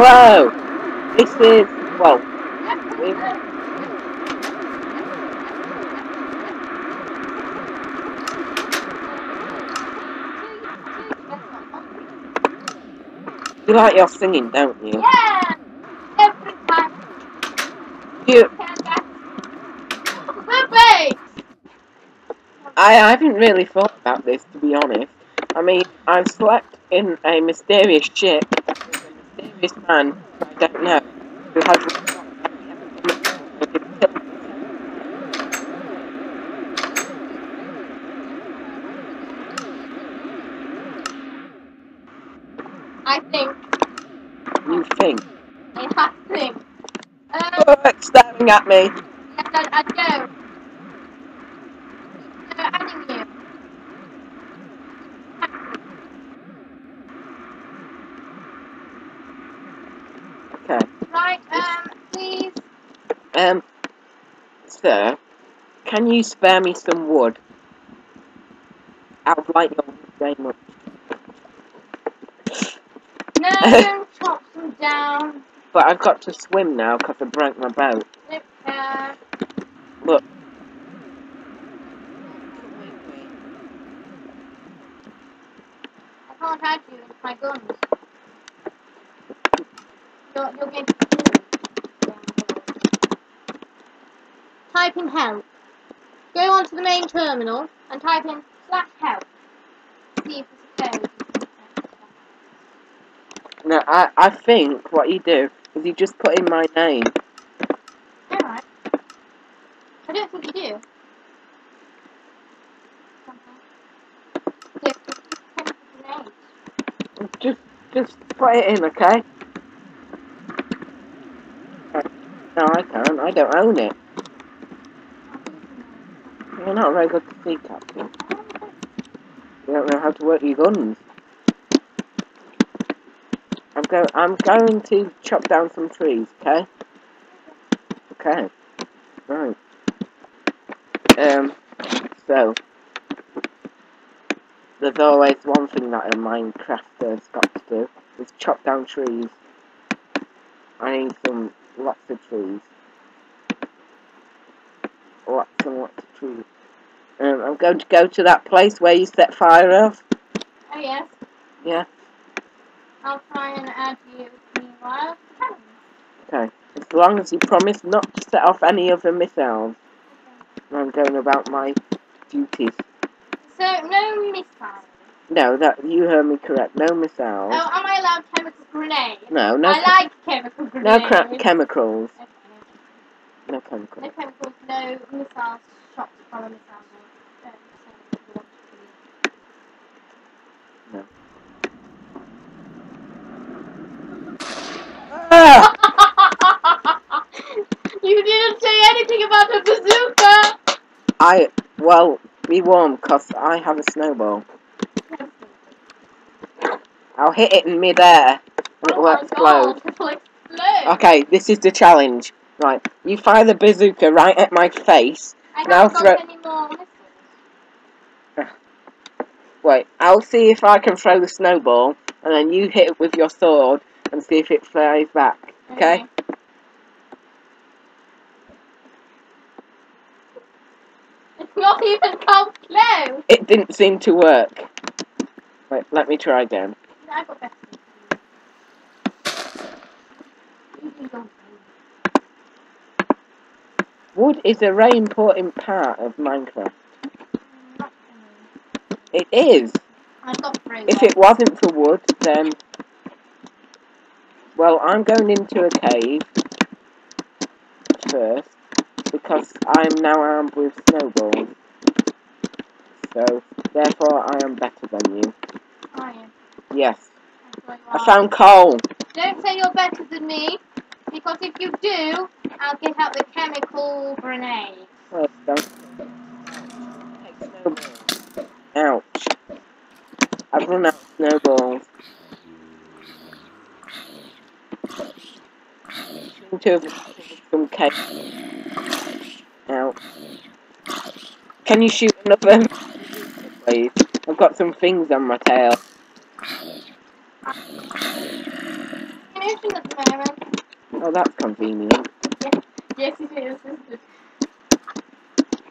Hello! This is... well... You like your singing, don't you? Yeah! Every time! You... I haven't really thought about this, to be honest. I mean, I slept in a mysterious ship with a mysterious man I don't know who has I think. You think? I have to think. It's staring at me. Yes, I do. Okay. Right, please. Sir, can you spare me some wood? I would like your wood very much. No, don't chop them down. But I've got to swim now because I broke my boat. Don't care. Look. I can't hide you with my guns. You'll get type in help. Go on to the main terminal and type in /help. See if it's a code. No, I think what you do is you just put in my name. Alright. I don't think you do. Just put it in, okay? No, I can't. I don't own it. You're not very good to see, Captain. You don't know how to work your guns. I'm going to chop down some trees, okay? Okay. Right. So there's always one thing that a Minecrafter's got to do is chop down trees. I need some. Lots of trees. Lots and lots of trees. I'm going to go to that place where you set fire off. Oh, yes? Yeah. I'll try and add you meanwhile. Okay. As long as you promise not to set off any other missiles. Okay. I'm going about my duties. So, no missiles? No, that you heard me correct. No missiles. Oh, am I allowed chemical grenades? No, no. I like chemical grenades. No chemicals. Okay. No chemicals. No chemicals. No missiles. Shots from a missile. No. Ah! You didn't say anything about the bazooka. Well, be warm, cause I have a snowball. I'll hit it in midair. It will explode. Okay, this is the challenge. Right, you fire the bazooka right at my face. I'll throw. Wait, I'll see if I can throw the snowball, and then you hit it with your sword and see if it flies back. Okay. It's not even come close. It didn't seem to work. Wait, let me try again. I got better. Wood is a very important part of Minecraft. It is. I got through. If it wasn't for wood, then well, I'm going into a cave first because I'm now armed with snowballs. So therefore, I am better than you. I am. Yes. I found coal. Don't say you're better than me, because if you do, I'll get out the chemical grenade. Well done. Take snowballs. Ouch. I've run out of snowballs. Seem to have some cake. Ouch. Can you shoot another? Please. I've got some things on my tail. Oh, that's convenient. Yes, it is, isn't it?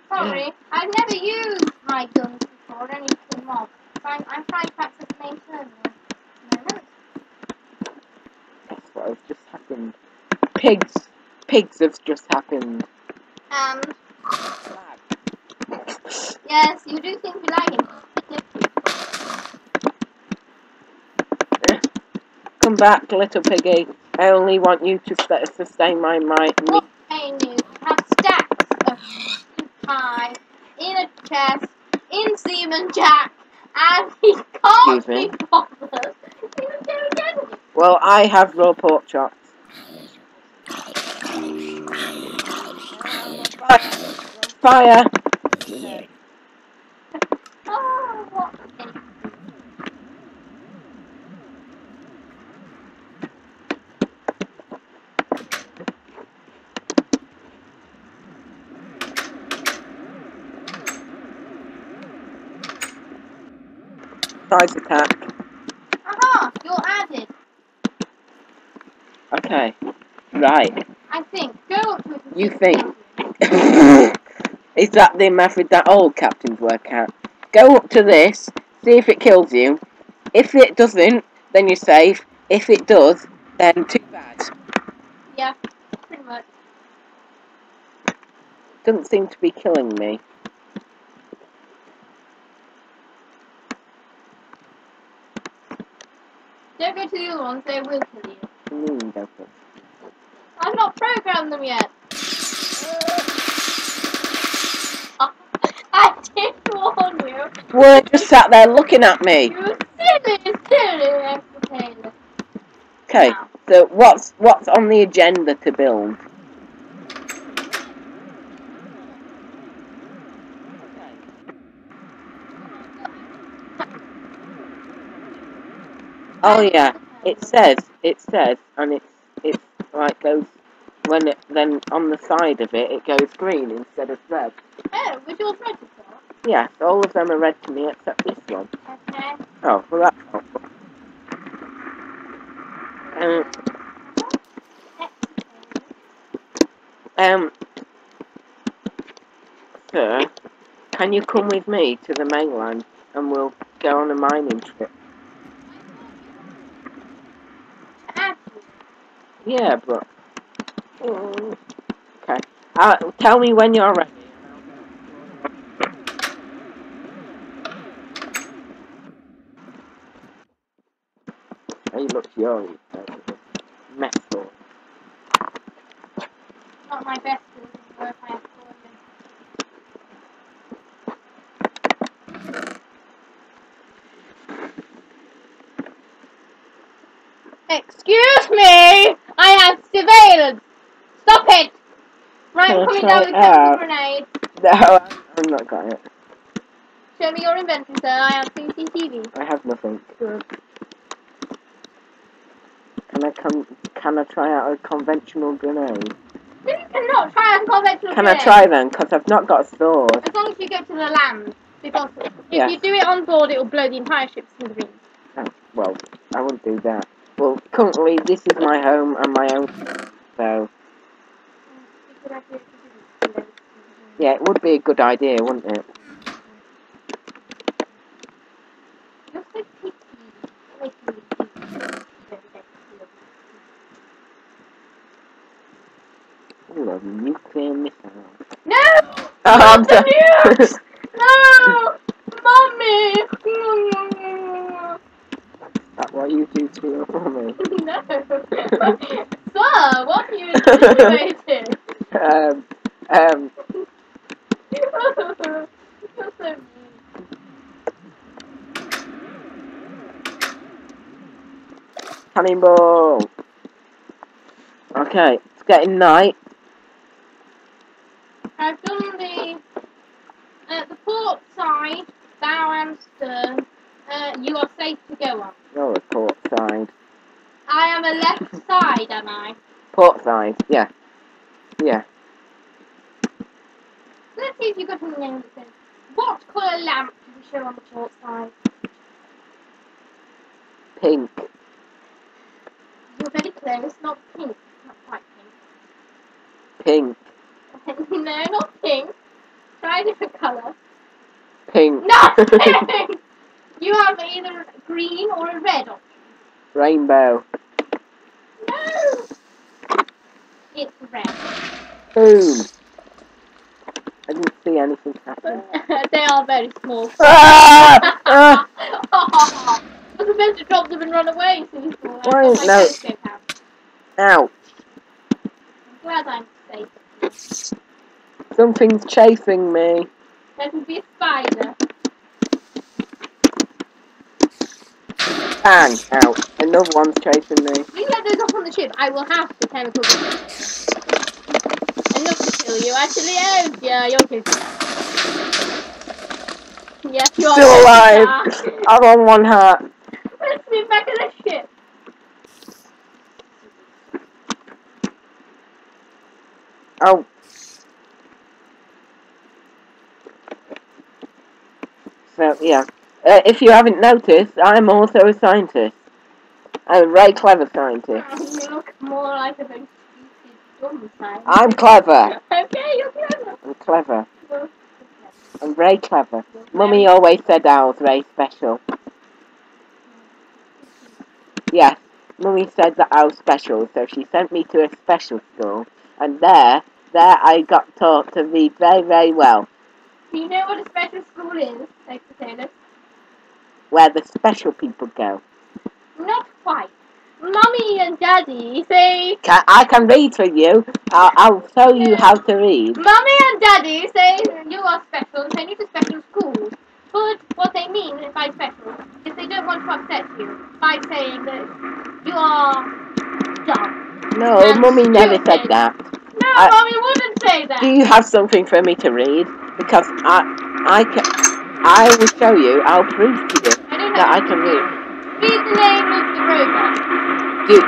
Sorry, I've never used my guns before, only for mob. I'm trying to access the main server at the moment. That's what has just happened. Pigs! Pigs have just happened. Yes, you do seem to be lagging. Come back, little piggy. I only want you to sustain my might. What pain you have stacks of pie in a chest, in Seaman Jack, and he can't be bothered. Well, I have raw pork chops. Fire! Oh, what a thing. Surprise attack. Aha! You're added. Okay. Right. I think. Go up to it. You think. Is that the method that all captains work out? Go up to this, see if it kills you. If it doesn't, then you're safe. If it does, then too bad. Yeah, pretty much. Doesn't seem to be killing me. Don't go to the other ones, they will kill you. I've not programmed them yet. I did warn you. We're just sat there looking at me. You silly entertainer. Okay, wow. So what's on the agenda to build? Oh yeah, it says, and it's like goes when it then on the side of it goes green instead of red. Oh, was yours red before? Yes, all of them are red to me except this one. Okay. Oh, well that's helpful. Sir, can you come with me to the mainland and we'll go on a mining trip? Yeah, but okay. Tell me when you're ready. He looks young. Metal. Not my best work I have for you. Excuse me. I have surveillance! Stop it! Right, I'm coming down with a chemical grenade. No, I'm not got it. Show me your inventory, sir. I have CCTV. I have nothing. Good. Can I try out a conventional grenade? No, you cannot try out a conventional grenade. Can I try then? Because I've not got a sword. As long as you go to the land. Because if you do it on board, it will blow the entire ship to the wind. Oh, well, I wouldn't do that. Well, currently this is my home and my own, so yeah, it would be a good idea, wouldn't it? Ooh, a nuclear missile. No! Oh, not the no! Mommy! That's what you do to your mommy. No. Sir, what are you insinuating? That's so mean. Cannonball! Okay, it's getting night. I've done the port side, bow and stern. You are safe to go on. You're a port side. I am a left side, am I? Port side, yeah. Yeah. Let's see if you've got any names in. What colour lamp do we show on the port side? Pink. You're very close, not pink, not quite. Pink. No, not pink. Try a different colour. Pink. No! Pink! You have either green or a red option. Rainbow. No! It's red. Boom. I didn't see anything happen. They are very small. Ah! Ah! Oh, I was meant to drop them and run away. Why is no? Ouch. I'm glad I'm safe. Something's chasing me. There could be a spider. Bang! Ouch. Another one's chasing me. If you let those off on the ship, I will have the chemical weapons. Enough to kill you. Actually, oh yeah, you're good. Yes, you are. Still alive! I'm on one heart. Let's move back to the ship. Oh. So, yeah. If you haven't noticed, I'm also a scientist. I'm a very clever scientist. You look more like a very dumb scientist. I'm clever. Okay, you're clever. I'm clever. Well, I'm very clever. Mummy always said I was very special. Yes, Mummy said that I was special, so she sent me to a special school. And there I got taught to read very, very well. Do you know what a special school is, like the sailors? Where the special people go. Not quite. Mummy and Daddy say... I can read for you. I'll show you how to read. Mummy and Daddy say you are special and send you to special schools. But what they mean by special is they don't want to upset you by saying that you are dumb. No, Mummy never said that. No, Mummy wouldn't say that. Do you have something for me to read? Because I will show you. I'll prove to you that I can read. Read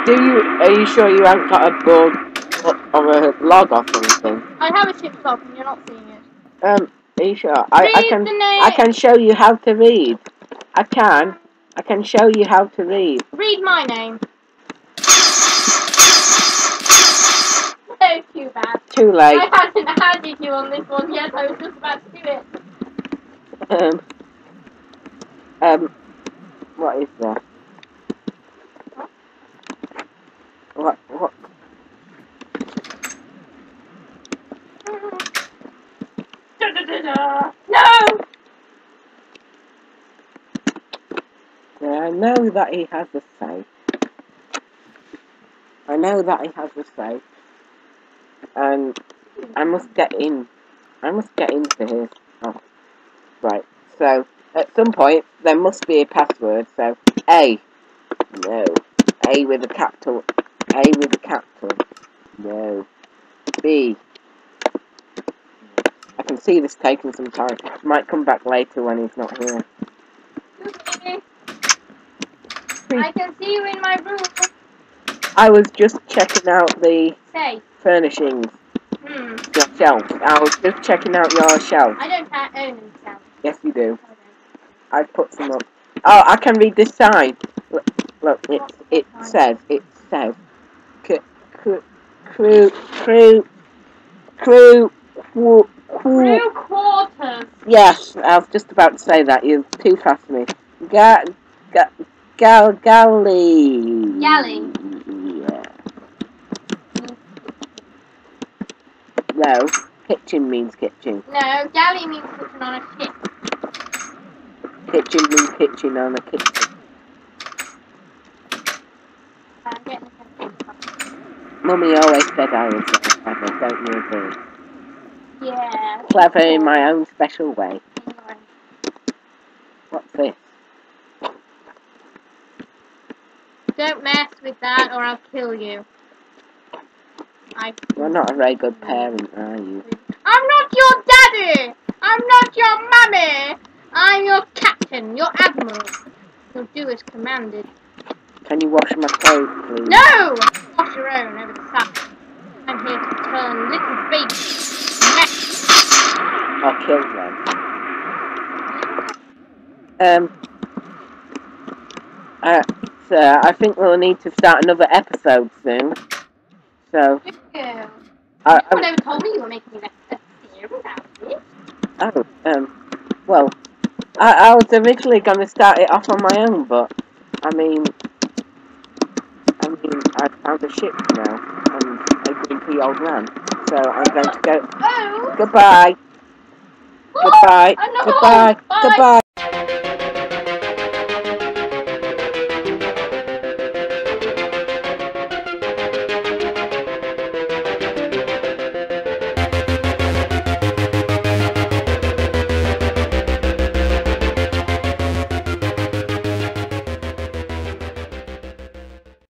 the name of the robot. Are you sure you haven't got a board or a log or something? I have a ship's log, and you're not seeing it. Are you sure? I can show you how to read. I can show you how to read. Read my name. Too bad. Too late. I hadn't handed you on this one yet, I was just about to do it. What is that? What? No! Yeah, I know that he has a safe. And I must get into his. Oh. Right, so at some point there must be a password. So A with a capital, no, B. I can see this taking some time. Might come back later when he's not here. Okay. I can see you in my room. I was just checking out the furnishings. Your shelf. I was just checking out your shelf. I don't own any shelf. Yes, you do. Okay. I put some up. Oh, I can read this sign. Look it says. Crew quarters. Yes, I was just about to say that. You're too fast for me. Galley. No, kitchen means kitchen. No, galley means kitchen on a ship. Kitchen means kitchen on a kitchen. I'm getting a Mummy always said I was clever, don't you agree? Yeah. Clever in my own special way. What's this? Don't mess with that or I'll kill you. You're not a very good parent, are you? I'm not your daddy! I'm not your mummy! I'm your captain, your admiral. You'll do as commanded. Can you wash my clothes, please? No! Wash your own over the side. I'm here to turn little babies mess. I'll kill them. I think we'll need to start another episode soon. So, When I told me you were making a series out of it. Oh, well, I was originally going to start it off on my own, but, I mean, I found a ship now, and a creepy old man, so I'm going to go. Oh. Goodbye. What? Goodbye. Goodbye. Goodbye.